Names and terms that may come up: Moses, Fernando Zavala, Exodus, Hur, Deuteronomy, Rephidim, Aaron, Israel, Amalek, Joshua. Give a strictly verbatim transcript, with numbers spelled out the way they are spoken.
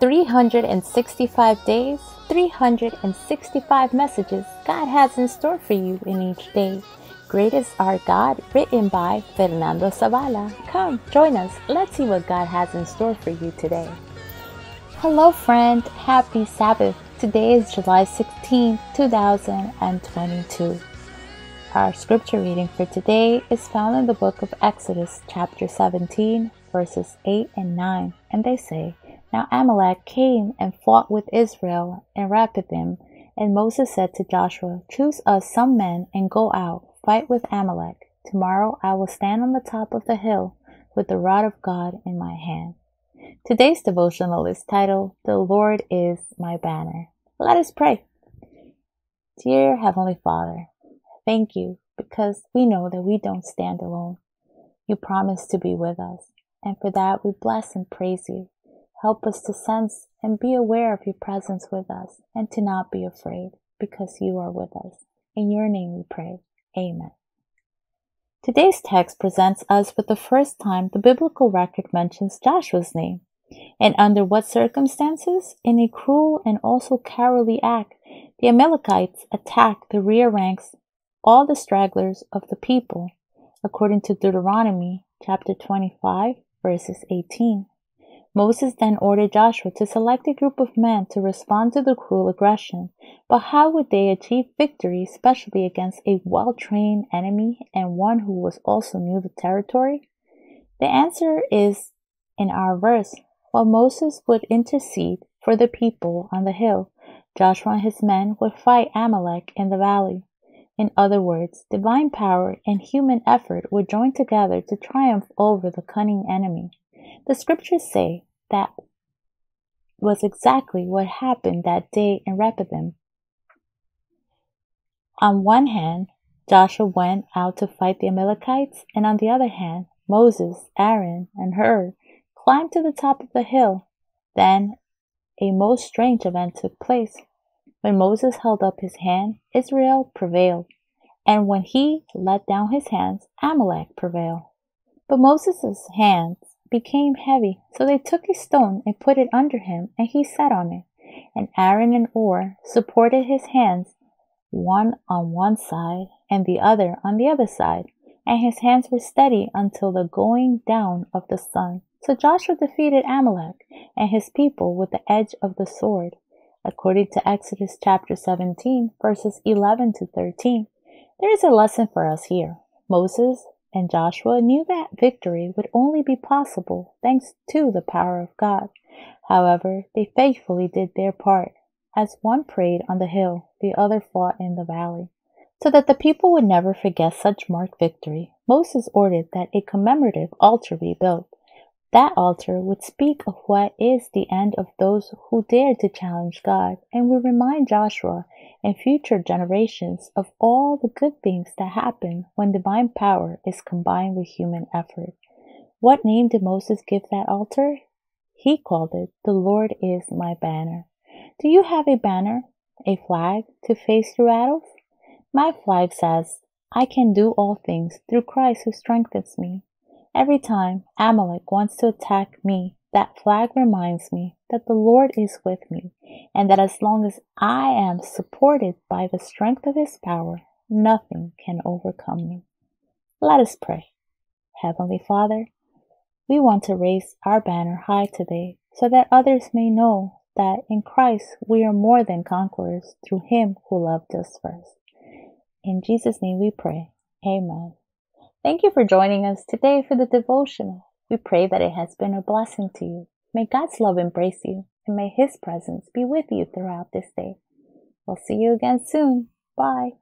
three hundred sixty-five days, three hundred sixty-five messages God has in store for you in each day. Great is Our God, written by Fernando Zavala. Come, join us. Let's see what God has in store for you today. Hello, friend. Happy Sabbath. Today is July sixteenth, two thousand twenty-two. Our scripture reading for today is found in the book of Exodus, chapter seventeen, verses eight and nine. And they say, Now Amalek came and fought with Israel in Rephidim, and Moses said to Joshua, Choose us some men and go out, fight with Amalek. Tomorrow I will stand on the top of the hill with the rod of God in my hand. Today's devotional is titled, The Lord is My Banner. Let us pray. Dear Heavenly Father, thank you because we know that we don't stand alone. You promise to be with us, and for that we bless and praise you. Help us to sense and be aware of your presence with us and to not be afraid because you are with us. In your name we pray. Amen. Today's text presents us with the first time the biblical record mentions Joshua's name. And under what circumstances? In a cruel and also cowardly act, the Amalekites attacked the rear ranks, all the stragglers of the people, according to Deuteronomy chapter twenty-five, verses eighteen. Moses then ordered Joshua to select a group of men to respond to the cruel aggression, but how would they achieve victory, especially against a well-trained enemy and one who was also new to the territory? The answer is in our verse. While Moses would intercede for the people on the hill, Joshua and his men would fight Amalek in the valley. In other words, divine power and human effort were joined together to triumph over the cunning enemy. The scriptures say that was exactly what happened that day in Rephidim. On one hand, Joshua went out to fight the Amalekites, and on the other hand, Moses, Aaron, and Hur climbed to the top of the hill. Then a most strange event took place. When Moses held up his hand, Israel prevailed, and when he let down his hands, Amalek prevailed. But Moses' hands became heavy, so they took a stone and put it under him, and he sat on it. And Aaron and Hur supported his hands, one on one side and the other on the other side, and his hands were steady until the going down of the sun. So Joshua defeated Amalek and his people with the edge of the sword, according to Exodus chapter seventeen, verses eleven to thirteen. There is a lesson for us here. Moses and Joshua knew that victory would only be possible thanks to the power of God. However, they faithfully did their part, as one prayed on the hill, the other fought in the valley. So that the people would never forget such marked victory, Moses ordered that a commemorative altar be built. That altar would speak of what is the end of those who dare to challenge God and would remind Joshua and future generations of all the good things that happen when divine power is combined with human effort. What name did Moses give that altar? He called it, The Lord is My Banner. Do you have a banner, a flag, to face your battles? My flag says, I can do all things through Christ who strengthens me. Every time Amalek wants to attack me, that flag reminds me that the Lord is with me and that as long as I am supported by the strength of His power, nothing can overcome me. Let us pray. Heavenly Father, we want to raise our banner high today so that others may know that in Christ we are more than conquerors through Him who loved us first. In Jesus' name we pray. Amen. Thank you for joining us today for the devotional. We pray that it has been a blessing to you. May God's love embrace you, and may His presence be with you throughout this day. We'll see you again soon. Bye.